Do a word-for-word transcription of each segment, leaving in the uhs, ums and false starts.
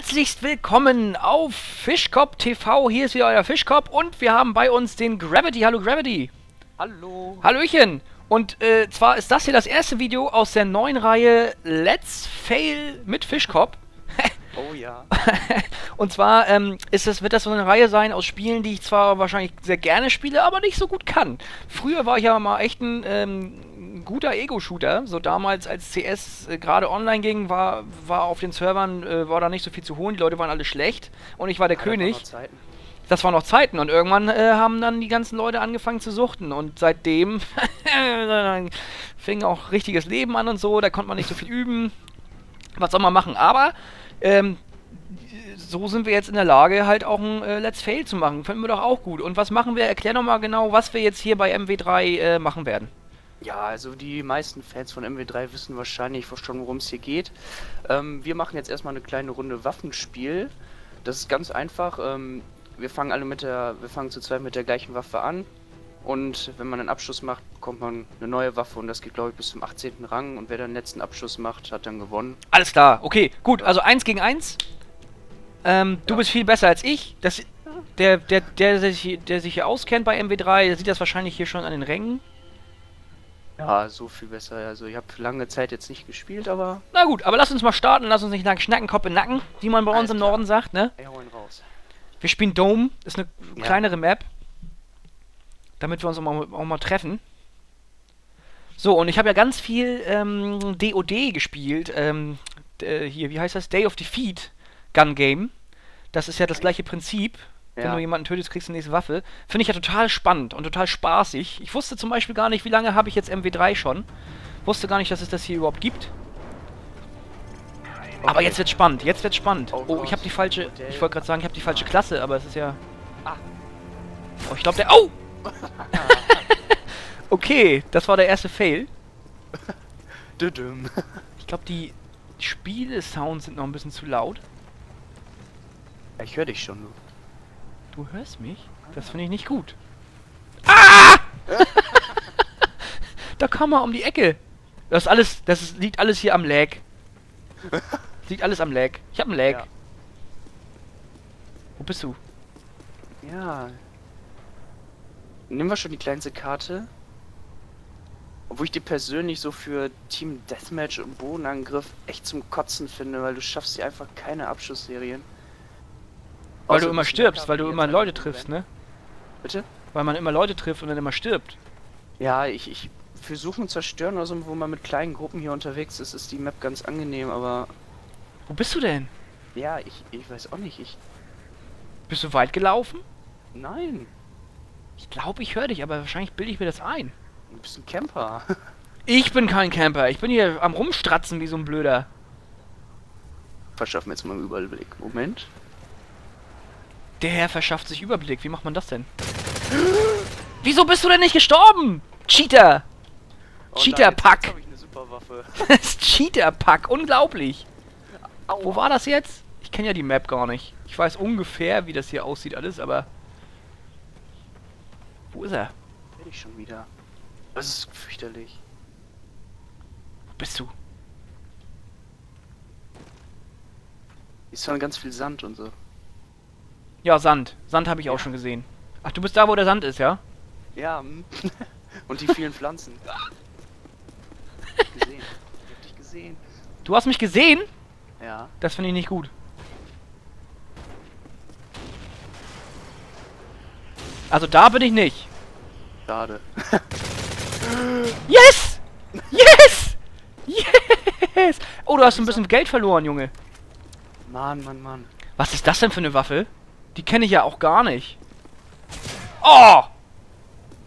Herzlichst willkommen auf fisHC0p T V. Hier ist wieder euer fisHC0p und wir haben bei uns den Gravity. Hallo Gravity. Hallo. Hallöchen. Und äh, zwar ist das hier das erste Video aus der neuen Reihe Let's Fail mit fisHC0p. Oh ja. Und zwar ähm, ist das, wird das so eine Reihe sein aus Spielen, die ich zwar wahrscheinlich sehr gerne spiele, aber nicht so gut kann. Früher war ich ja mal echt ein ähm, guter Ego-Shooter. So damals, als C S äh, gerade online ging, war, war auf den Servern äh, war da nicht so viel zu holen. Die Leute waren alle schlecht und ich war der aber König. Das waren noch Zeiten. Das waren noch Zeiten. Und irgendwann äh, haben dann die ganzen Leute angefangen zu suchten. Und seitdem fing auch richtiges Leben an und so. Da konnte man nicht so viel üben. Was soll man machen? Aber... Ähm, so sind wir jetzt in der Lage, halt auch ein äh, Let's Fail zu machen. Finden wir doch auch gut. Und was machen wir? Erklär doch mal genau, was wir jetzt hier bei M W drei äh, machen werden. Ja, also die meisten Fans von M W drei wissen wahrscheinlich schon, worum es hier geht. Ähm, wir machen jetzt erstmal eine kleine Runde Waffenspiel. Das ist ganz einfach. Ähm, wir fangen alle mit der, wir fangen zu zweit mit der gleichen Waffe an. Und wenn man einen Abschuss macht, bekommt man eine neue Waffe und das geht, glaube ich, bis zum achtzehnten Rang. Und wer dann den letzten Abschuss macht, hat dann gewonnen. Alles klar, okay, gut, also eins gegen eins. Ähm, ja. Du bist viel besser als ich. Das, der, der, der, der, sich, der sich hier auskennt bei M W drei, der sieht das wahrscheinlich hier schon an den Rängen. Ja, so viel besser. Also ich habe lange Zeit jetzt nicht gespielt, aber... Na gut, aber lass uns mal starten, lass uns nicht lang schnacken, Kopf in Nacken, wie man bei Alles uns im klar. Norden sagt, ne? Wir holen raus. Wir spielen Dome, ist eine ja. kleinere Map. Damit wir uns auch mal, auch mal treffen. So, und ich habe ja ganz viel ähm, D O D gespielt. Ähm, hier, wie heißt das? Day of Defeat Gun Game. Das ist ja das gleiche Prinzip. Ja. Wenn du jemanden tötest, kriegst du die nächste Waffe. Finde ich ja total spannend und total spaßig. Ich wusste zum Beispiel gar nicht, wie lange habe ich jetzt M W drei schon. Wusste gar nicht, dass es das hier überhaupt gibt. Okay. Aber jetzt wird's spannend. Jetzt wird's spannend. Oh, oh ich habe die falsche... Ich wollte gerade sagen, ich habe die falsche Klasse, aber es ist ja... Ah. Oh, ich glaube der... Oh! Okay, das war der erste Fail. Ich glaube, die Spiele-Sounds sind noch ein bisschen zu laut. Ich höre dich schon. Du, du hörst mich? Das finde ich nicht gut. Ah! Da kam er um die Ecke. Das ist alles, das ist, liegt alles hier am Lag. Das liegt alles am Lag. Ich habe einen Lag. Ja. Wo bist du? Ja. Nehmen wir schon die kleinste Karte. Obwohl ich die persönlich so für Team Deathmatch und Bodenangriff echt zum Kotzen finde, weil du schaffst hier einfach keine Abschussserien. Weil Außer du immer stirbst, weil du immer Leute triffst, ne? Bitte? Weil man immer Leute trifft und dann immer stirbt. Ja, ich, ich versuche und zerstören oder so, also, wo man mit kleinen Gruppen hier unterwegs ist, ist die Map ganz angenehm, aber... Wo bist du denn? Ja, ich, ich weiß auch nicht, ich... Bist du weit gelaufen? Nein. Ich glaube, ich höre dich, aber wahrscheinlich bilde ich mir das ein. Du bist ein Camper. Ich bin kein Camper. Ich bin hier am Rumstratzen wie so ein Blöder. Verschaff mir jetzt mal einen Überblick. Moment. Der Herr verschafft sich Überblick. Wie macht man das denn? Wieso bist du denn nicht gestorben? Cheater. Oh, Cheater-Pack. Das ist Cheater-Pack. Unglaublich. Aua. Wo war das jetzt? Ich kenne ja die Map gar nicht. Ich weiß ungefähr, wie das hier aussieht alles, aber... Wo ist er? Bin ich schon wieder. Das ist fürchterlich. Wo bist du? Ist schon ganz viel Sand und so. Ja, Sand. Sand habe ich ja. auch schon gesehen. Ach, du bist da, wo der Sand ist, ja? Ja. Und die vielen Pflanzen. Ich hab dich gesehen. Ich hab dich gesehen. Du hast mich gesehen? Ja. Das finde ich nicht gut. Also da bin ich nicht. Schade. Yes! Yes! Yes! Oh, du hast ein bisschen Geld verloren, Junge. Mann, Mann, Mann. Was ist das denn für eine Waffe? Die kenne ich ja auch gar nicht. Oh!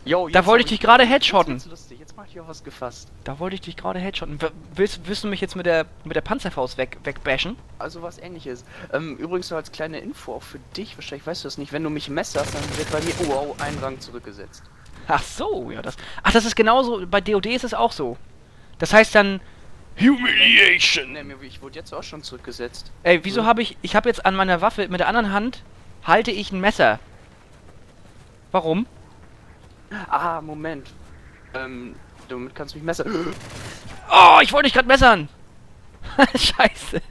Yo, da wollte ich dich gerade headshotten. Jetzt, lustig. Jetzt mach ich auch was gefasst. Da wollte ich dich gerade headshotten. Willst, willst du mich jetzt mit der mit der Panzerfaust weg, wegbashen? Also was Ähnliches. Ähm, übrigens noch als kleine Info auch für dich. Wahrscheinlich weißt du das nicht. Wenn du mich messerst, dann wird bei mir oh, oh, ein Rang zurückgesetzt. Ach so, ja das. Ach, das ist genauso. Bei D O D ist es auch so. Das heißt dann Humiliation. Nee, ich wurde jetzt auch schon zurückgesetzt. Ey, wieso hm. habe ich? Ich habe jetzt an meiner Waffe mit der anderen Hand halte ich ein Messer. Warum? Ah, Moment. Ähm, damit kannst du mich messern. Oh, ich wollte dich gerade messern. Scheiße.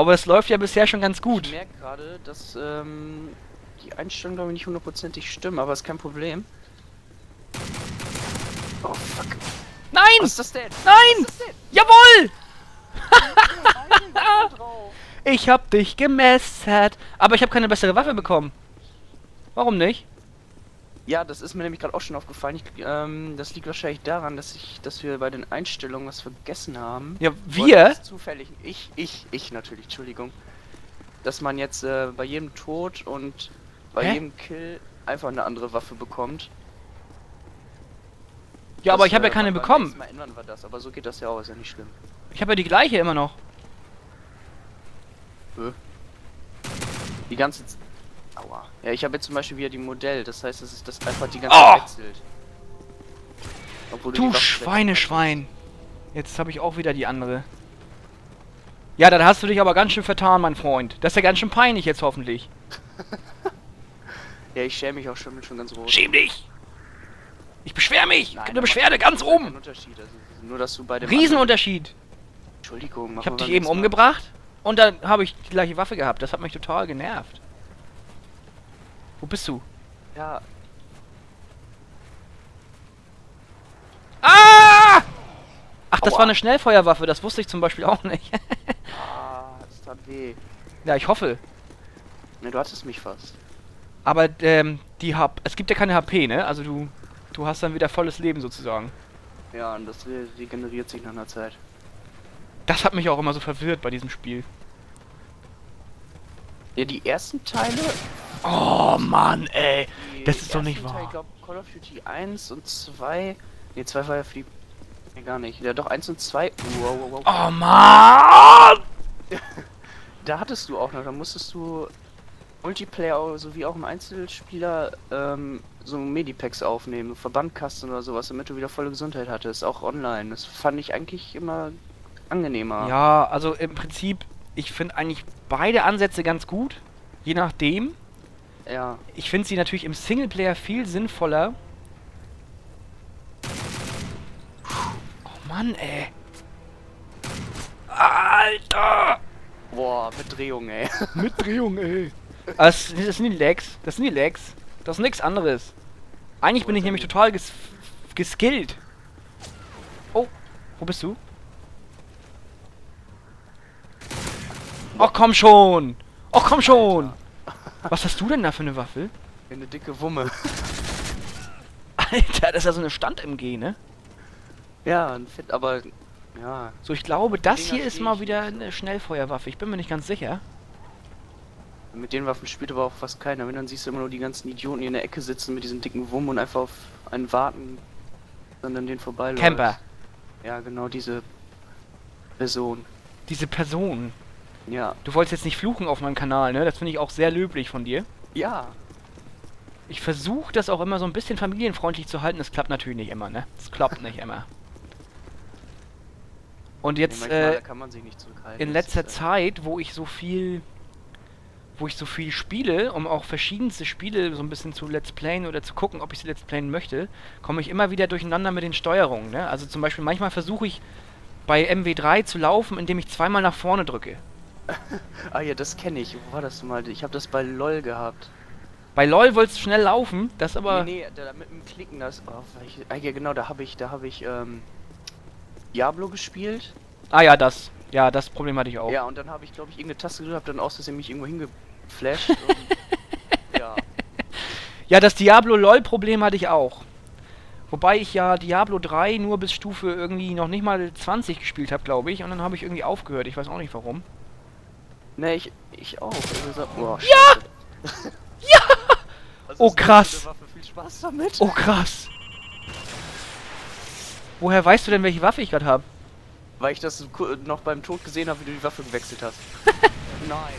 Aber es läuft ja bisher schon ganz gut. Ich merke gerade, dass ähm, die Einstellungen, glaube ich, nicht hundertprozentig stimmen, aber ist kein Problem. Oh, fuck. Nein! Was ist das denn? Nein! Was ist das denn? Jawohl! Ich hab dich gemessert. Aber ich habe keine bessere Waffe bekommen. Warum nicht? Ja, das ist mir nämlich gerade auch schon aufgefallen. Ich, ähm, das liegt wahrscheinlich daran, dass ich, dass wir bei den Einstellungen was vergessen haben. Ja, wir? Das ist zufällig. Ich, ich, ich natürlich, Entschuldigung. Dass man jetzt äh, bei jedem Tod und bei Hä? jedem Kill einfach eine andere Waffe bekommt. Ja, das, aber ich habe äh, ja keine bekommen. Mal ändern wir das, aber so geht das ja auch, ist ja nicht schlimm. Ich habe ja die gleiche immer noch. Die ganze Z Aua. Ja, ich habe jetzt zum Beispiel wieder die Modell, das heißt, dass es das einfach die ganze Zeit oh! wechselt. Obwohl du du Schweineschwein! Jetzt habe ich auch wieder die andere. Ja, dann hast du dich aber ganz schön vertan, mein Freund. Das ist ja ganz schön peinlich jetzt hoffentlich. Ja, ich schäme mich auch schon, bin schon ganz rot. Schäm dich! Ich beschwere mich! Nein, eine Beschwerde ganz oben! Unterschied. Also, nur, dass du bei dem Riesenunterschied! Entschuldigung, mach ich habe dich eben umgebracht und dann habe ich die gleiche Waffe gehabt. Das hat mich total genervt. Wo bist du? Ja. Ah! Ach, das Aua. war eine Schnellfeuerwaffe. Das wusste ich zum Beispiel auch nicht. Ah, das tat weh. Ja, ich hoffe. Ne, du hattest mich fast. Aber ähm, die H P, es gibt ja keine H P, ne? Also du, du hast dann wieder volles Leben sozusagen. Ja, und das regeneriert sich nach einer Zeit. Das hat mich auch immer so verwirrt bei diesem Spiel. Ja, die ersten Teile. Oh Mann, ey, das ist doch nicht wahr. Teil, ich glaube, Call of Duty eins und zwei. Ne, zwei war ja für die. Ne, gar nicht. Ja, doch eins und zwei. Wow, wow, wow. Oh Mann! Da hattest du auch noch. Da musstest du Multiplayer sowie auch im Einzelspieler ähm, so Medipacks aufnehmen, Verbandkasten oder sowas, damit du wieder volle Gesundheit hattest. Auch online. Das fand ich eigentlich immer angenehmer. Ja, also im Prinzip, ich finde eigentlich beide Ansätze ganz gut. Je nachdem. Ja. Ich finde sie natürlich im Singleplayer viel sinnvoller. Oh Mann, ey. Alter! Boah, mit Drehung, ey. Mit Drehung, ey. Das, das sind die Lags. Das sind die Lags. Das ist nichts anderes. Eigentlich bin ich nämlich total ges geskillt. Oh, wo bist du? Oh, komm schon! Oh, komm schon! Alter. Was hast du denn da für eine Waffe? Eine dicke Wumme. Alter, das ist ja so eine Stand-M G, ne? Ja, ein Fit, aber... Ja. So, ich glaube, das hier ist mal wieder eine Schnellfeuerwaffe. Ich bin mir nicht ganz sicher. Mit den Waffen spielt aber auch fast keiner. Wenn, dann siehst du immer nur die ganzen Idioten, die in der Ecke sitzen mit diesen dicken Wummen und einfach auf einen warten und dann den vorbeiläuft. Camper. Ja, genau, diese... Person. Diese Person. Ja. Du wolltest jetzt nicht fluchen auf meinem Kanal, ne? Das finde ich auch sehr löblich von dir. Ja. Ich versuche das auch immer so ein bisschen familienfreundlich zu halten. Das klappt natürlich nicht immer, ne? Das klappt nicht immer. Und jetzt, nee, äh, kann man sich nicht zurückhalten, in letzter ist, äh... Zeit, wo ich so viel... Wo ich so viel spiele, um auch verschiedenste Spiele so ein bisschen zu Let's Playen oder zu gucken, ob ich sie Let's Playen möchte, komme ich immer wieder durcheinander mit den Steuerungen, ne? Also zum Beispiel, manchmal versuche ich bei M W drei zu laufen, indem ich zweimal nach vorne drücke. Ah ja, das kenne ich. Wo war das mal? Ich habe das bei L O L gehabt. Bei L O L wolltest du schnell laufen, das aber... Nee, nee, da, mit dem Klicken, das... Oh, ich, ah ja, genau, da habe ich, da habe ich, ähm... Diablo gespielt. Ah ja, das. Ja, das Problem hatte ich auch. Ja, und dann habe ich, glaube ich, irgendeine Taste gedrückt, habe dann aus, dass er mich irgendwo hingeflasht. Und, ja. Ja, das Diablo-L O L-Problem hatte ich auch. Wobei ich ja Diablo drei nur bis Stufe irgendwie noch nicht mal zwanzig gespielt habe, glaube ich. Und dann habe ich irgendwie aufgehört, ich weiß auch nicht warum. Ne, ich, ich auch. Also, oh, ja! Ja! Also, oh krass! Viel Spaß damit. Oh krass! Woher weißt du denn, welche Waffe ich gerade habe? Weil ich das noch beim Tod gesehen habe, wie du die Waffe gewechselt hast. Nein!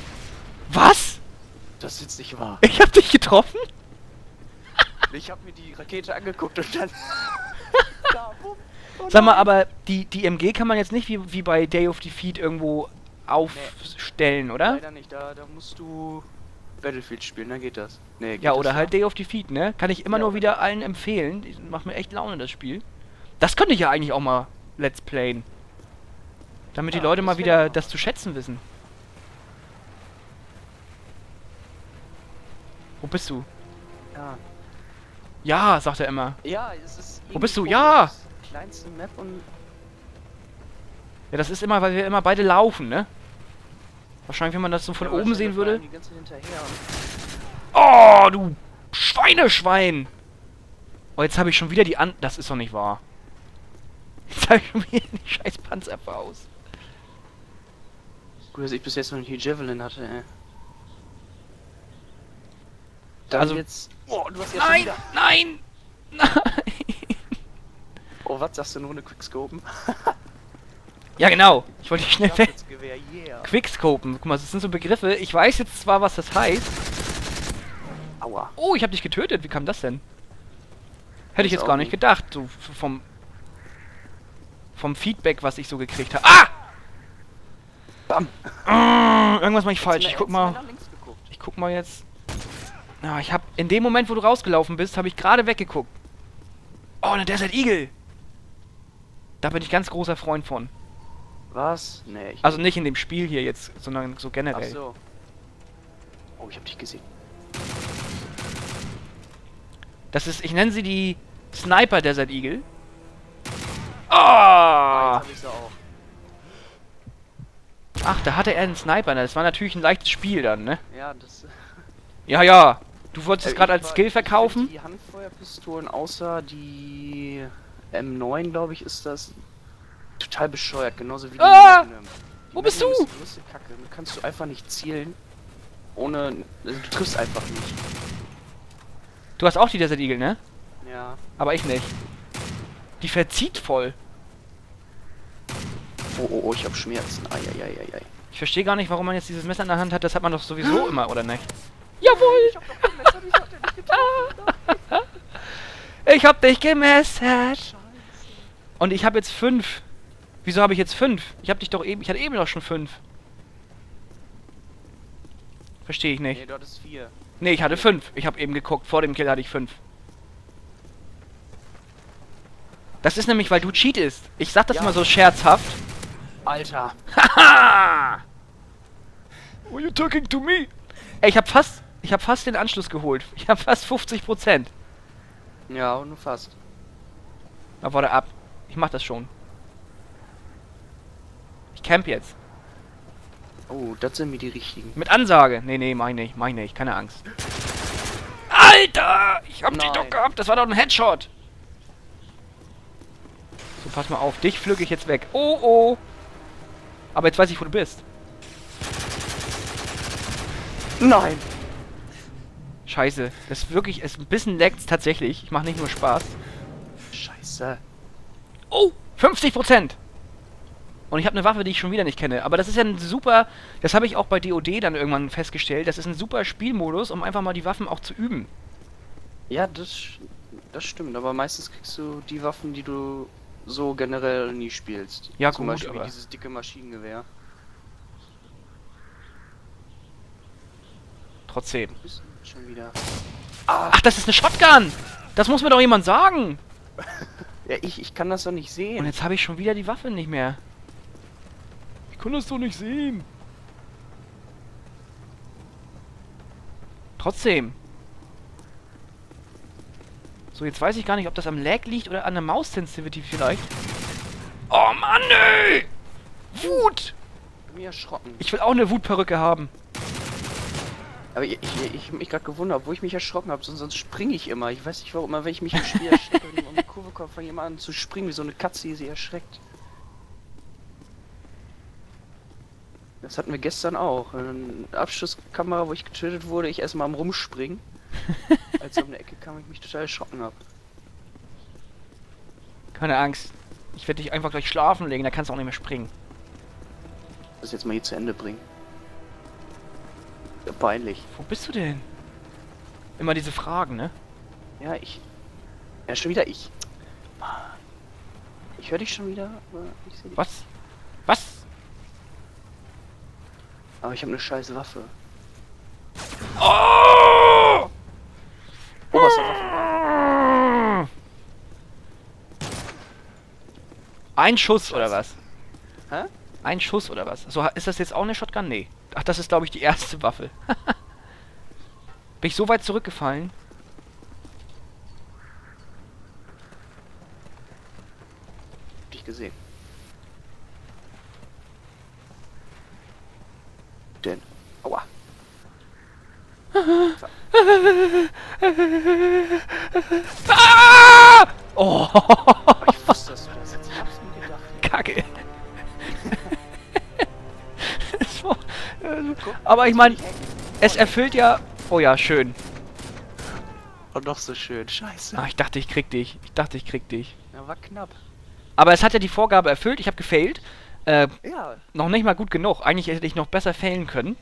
Was? Das ist jetzt nicht wahr. Ich hab dich getroffen? Ich hab mir die Rakete angeguckt und dann... da, bumm, oh Sag mal, aber die, die M G kann man jetzt nicht wie, wie bei Day of Defeat irgendwo... aufstellen, nee, oder? Leider nicht, da, da musst du Battlefield spielen, dann geht das. Nee, geht ja, oder das halt Day of Defeat, ne? Kann ich immer ja, nur wieder allen empfehlen. Die macht mir echt Laune, das Spiel. Das könnte ich ja eigentlich auch mal Let's Playen. Damit ja, die Leute mal wieder das zu schätzen wissen. Wo bist du? Ja. Ja, sagt er immer. Ja, es ist. Wo bist du? Ja! Kleinste Map und. Ja, das ist immer, weil wir immer beide laufen, ne? Wahrscheinlich, wenn man das so von ja, oben sehen würde. Die ganze oh, du Schweineschwein! Oh, jetzt habe ich schon wieder die An... Das ist doch nicht wahr. Jetzt habe ich schon wieder die scheiß Panzerwaffe aus. Gut, dass ich bis jetzt noch nicht die Javelin hatte, ey. Dann also jetzt... Oh, du hast jetzt nein, wieder... nein! Nein! Oh, was sagst du nur eine Quickscopen? Ja, genau. Ich wollte dich schnell weg. Yeah. Quickscopen. Guck mal, das sind so Begriffe. Ich weiß jetzt zwar, was das heißt. Aua. Oh, ich habe dich getötet. Wie kam das denn? Hätte ich jetzt gar nicht gedacht, so vom vom Feedback, was ich so gekriegt habe. Ah! Bam! Mmh, irgendwas mache ich falsch. Ich guck mal. Ich guck mal jetzt. Na, ich habe in dem Moment, wo du rausgelaufen bist, habe ich gerade weggeguckt. Oh, eine Desert Eagle. Da bin ich ganz großer Freund von. Was? Nee. Ich also nicht in dem Spiel hier jetzt, sondern so generell. Ach so. Oh, ich habe dich gesehen. Das ist, ich nenne sie die Sniper Desert Eagle. Oh! Ah, jetzt hab ich sie auch. Ach, da hatte er einen Sniper. Das war natürlich ein leichtes Spiel dann, ne? Ja, das. Ja, ja. Du wolltest es äh, gerade als Skill verkaufen? Die Handfeuerpistolen, außer die M neun, glaube ich, ist das total bescheuert. Genauso wie die. Ah! Magnum. Die Wo Magnum bist du? Ist eine große Kacke. Du kannst du einfach nicht zielen, ohne. Also, du triffst einfach nicht. Du hast auch die Desert Eagle, ne? Ja. Aber ich nicht. Die verzieht voll. Oh, oh, oh, ich hab Schmerzen. Eieieiei. Ich verstehe gar nicht, warum man jetzt dieses Messer in der Hand hat. Das hat man doch sowieso immer, oder nicht? Jawohl! Ich hab doch kein Messer, wieso habt ihr nicht getroffen? Ich hab dich gemessert! Scheiße. Und ich hab jetzt fünf. Wieso habe ich jetzt fünf? Ich hab dich doch eben... Ich hatte eben doch schon fünf. Verstehe ich nicht. Nee, dort ist vier. Ne, ich hatte fünf. Ich habe eben geguckt. Vor dem Kill hatte ich fünf. Das ist nämlich, weil du cheatest. Ich sag das ja. Immer so scherzhaft. Alter. Haha! Were you talking to me? Ey, ich hab fast... Ich hab fast den Anschluss geholt. Ich hab fast fünfzig Prozent. Ja, und nur fast. Na, warte ab. Ich mach das schon. Ich camp jetzt. Oh, das sind mir die richtigen. Mit Ansage. Nee, nee, mach ich nicht, mach ich nicht. Keine Angst. Alter! Ich hab Nein. dich doch gehabt. Das war doch ein Headshot. So, pass mal auf. Dich pflück ich jetzt weg. Oh, oh. Aber jetzt weiß ich, wo du bist. Nein. Scheiße. Das ist wirklich... Ist ein bisschen laggt tatsächlich. Ich mach nicht nur Spaß. Scheiße. Oh, fünfzig Prozent. Und ich habe eine Waffe, die ich schon wieder nicht kenne. Aber das ist ja ein super... Das habe ich auch bei D O D dann irgendwann festgestellt. Das ist ein super Spielmodus, um einfach mal die Waffen auch zu üben. Ja, das, das stimmt. Aber meistens kriegst du die Waffen, die du so generell nie spielst. Ja, zum gut, Beispiel aber. Dieses dicke Maschinengewehr. Trotzdem. Schon wieder. Ah. Ach, das ist eine Shotgun! Das muss mir doch jemand sagen! Ja, ich, ich kann das doch nicht sehen. Und jetzt habe ich schon wieder die Waffe nicht mehr. Ich konnte es doch nicht sehen. Trotzdem. So, jetzt weiß ich gar nicht, ob das am Lag liegt oder an der Maus-Sensitivity vielleicht. Oh Mann, ey! Wut! Ich bin erschrocken. Ich will auch eine Wutperücke haben. Aber ich, ich, ich hab mich gerade gewundert, obwohl ich mich erschrocken habe, sonst, sonst springe ich immer. Ich weiß nicht warum, immer wenn ich mich im Spiel erschrecke und um die Kurve komme, fange ich immer an zu springen, wie so eine Katze, die sie erschreckt. Das hatten wir gestern auch. Eine Abschusskamera, wo ich getötet wurde, ich erstmal am Rumspringen. Als er um eine Ecke kam, ich mich total erschrocken habe. Keine Angst. Ich werde dich einfach gleich schlafen legen, da kannst du auch nicht mehr springen. Das jetzt mal hier zu Ende bringen. Ja, peinlich. Wo bist du denn? Immer diese Fragen, ne? Ja, ich... Ja, schon wieder ich. Ich höre dich schon wieder, aber ich sehe dich. Was? Was? Aber ich habe eine scheiß Waffe. Oh! Oberste Waffe. Ein Schuss Scheiße. Oder was? Hä? Ein Schuss oder was? So, ist das jetzt auch eine Shotgun? Nee. Ach, das ist glaube ich die erste Waffe. Bin ich so weit zurückgefallen? Hab dich gesehen. Denn. Aua. Ah! Oh. Ich wusste, dass du das jetzt. Ich hab's mir gedacht. Kacke. Aber ich meine, es erfüllt ja. Oh ja, schön. Und noch so schön. Scheiße. Ah, ich dachte, ich krieg dich. Ich dachte, ich krieg dich. Ja, war knapp. Aber es hat ja die Vorgabe erfüllt. Ich habe gefailt. Äh, ja. Noch nicht mal gut genug. Eigentlich hätte ich noch besser failen können.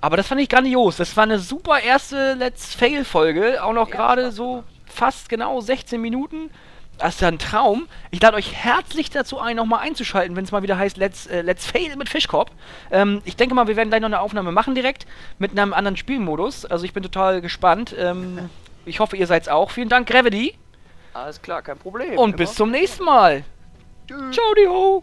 Aber das fand ich grandios. Das war eine super erste Let's Fail-Folge. Auch noch ja, gerade so fast genau sechzehn Minuten. Das ist ja ein Traum. Ich lade euch herzlich dazu ein, nochmal einzuschalten, wenn es mal wieder heißt Let's, äh, Let's Fail mit fisHC null p. Ähm, ich denke mal, wir werden gleich noch eine Aufnahme machen direkt mit einem anderen Spielmodus. Also ich bin total gespannt. Ähm, ich hoffe, ihr seid's auch. Vielen Dank, Gravity. Alles klar, kein Problem. Und immer bis zum nächsten Mal. Tschüss. Ciao, die ho.